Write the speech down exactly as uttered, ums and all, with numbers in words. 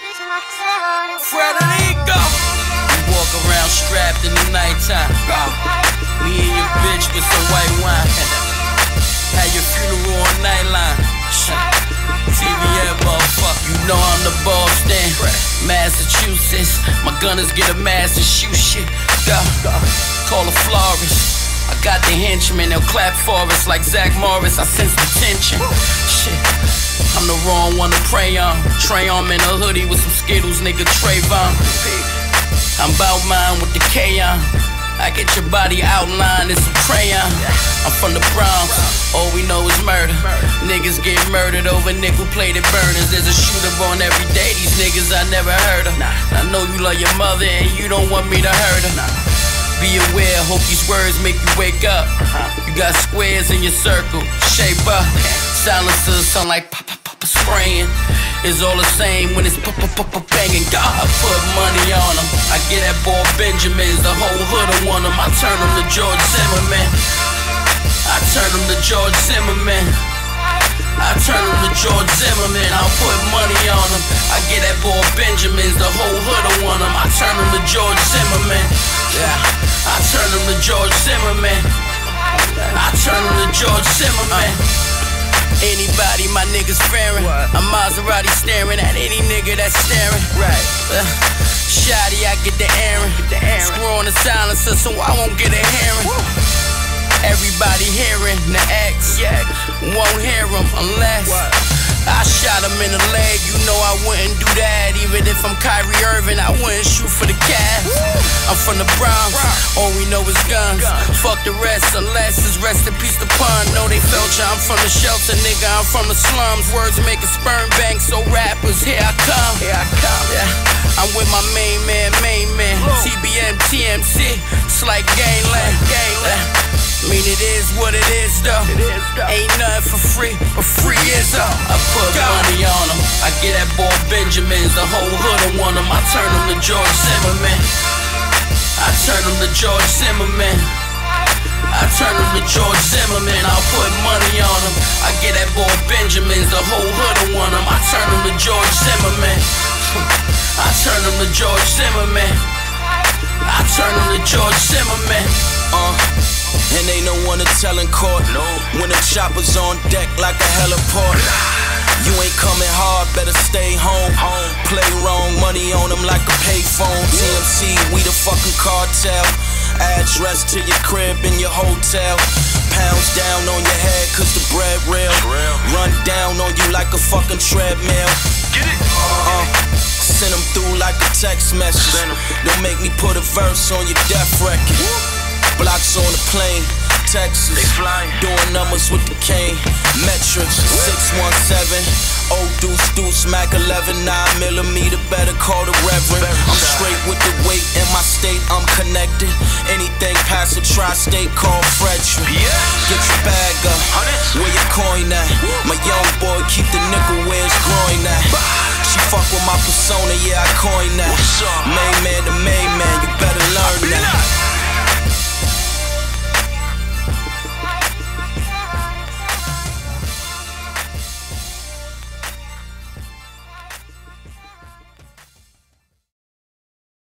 Frederico. We walk around strapped in the nighttime. Me and your bitch with some white wine. Had your funeral on Nightline. T B M, motherfucker. You know I'm the boss then. Massachusetts. My gunners get a mass and shoot shit. Go. Call a florist. I got the henchmen, they'll clap for us like Zach Morris. I sense the tension. Shit, I'm the wrong one to prey on. Trayvon in a hoodie with some Skittles, nigga Trayvon. I'm bout mine with the K on. I get your body outlined in some crayon. I'm from the Bronx, all we know is murder. Niggas get murdered over nickel-plated burners. There's a shooter born every day. These niggas, I never heard of. I know you love your mother and you don't want me to hurt her. Be aware, hope these words make you wake up. You got squares in your circle, shape up. Silencers sound like pop-pop-pop spraying. It's all the same when it's pop-pop-pop banging. God, I put money on them. I get that boy Benjamin's, the whole hood I want them. I turn them to George Zimmerman. I turn them to George Zimmerman. I turn them to George Zimmerman. I put money on them. I get that boy Benjamin's, the whole hood I want them. I turn them to George Zimmerman. Yeah, I turn him to George Zimmerman. I turn him to George Zimmerman. Anybody my niggas fearing. A Maserati staring at any nigga that's staring. Right. Uh, Shotty, I get the errand. Screw on the silencer so I won't get a hearing. Everybody hearing the X. Won't hear him unless I shot him in the leg. You know I wouldn't do that. Even if I'm Kyrie Irving, I wouldn't shoot for the calf. I'm from the Bronx, all we know is guns. Fuck the rest, unless it's rest in peace to pun. No, they felt ya, I'm from the shelter, nigga, I'm from the slums. Words make a sperm bank, so rappers, here I come. Here I come, yeah. I'm with my main man, Main Man. T B M, T M C, it's like gangland. I mean, it is what it is, though. Ain't nothing for free, but free is all. I put money on them. I get that boy Benjamin's, the whole hood I want them. I turn them to George Zimmerman. I turn him to George Zimmerman. I turn him to George Zimmerman. I'll put money on him. I get that boy Benjamin's, the whole hood I want him. I turn him to George Zimmerman. I turn him to George Zimmerman. I turn him to George Zimmerman. Uh. And ain't no one to tell in court. No. When the chopper's on deck like a heliport. You ain't coming hard, better stay home. home. Play wrong, money on them like a payphone. T M C, we the fucking cartel. Address to your crib in your hotel. Pounds down on your head cause the bread real. Run down on you like a fucking treadmill. Get it? Uh, send them through like a text message. Don't make me put a verse on your death record. Blocks on the plane, Texas. They flying, doing numbers with the cane. Metrics, six one seven, old deuce deuce, Mac eleven, nine millimeter, better call the reverend. I'm straight with the weight, in my state I'm connected. Anything past the tri-state, call Frederick. Get your bag up, where your coin at? My young boy keep the nickel where it's growing at. She fuck with my persona, yeah I coin that. Main man to main man, you better learn that.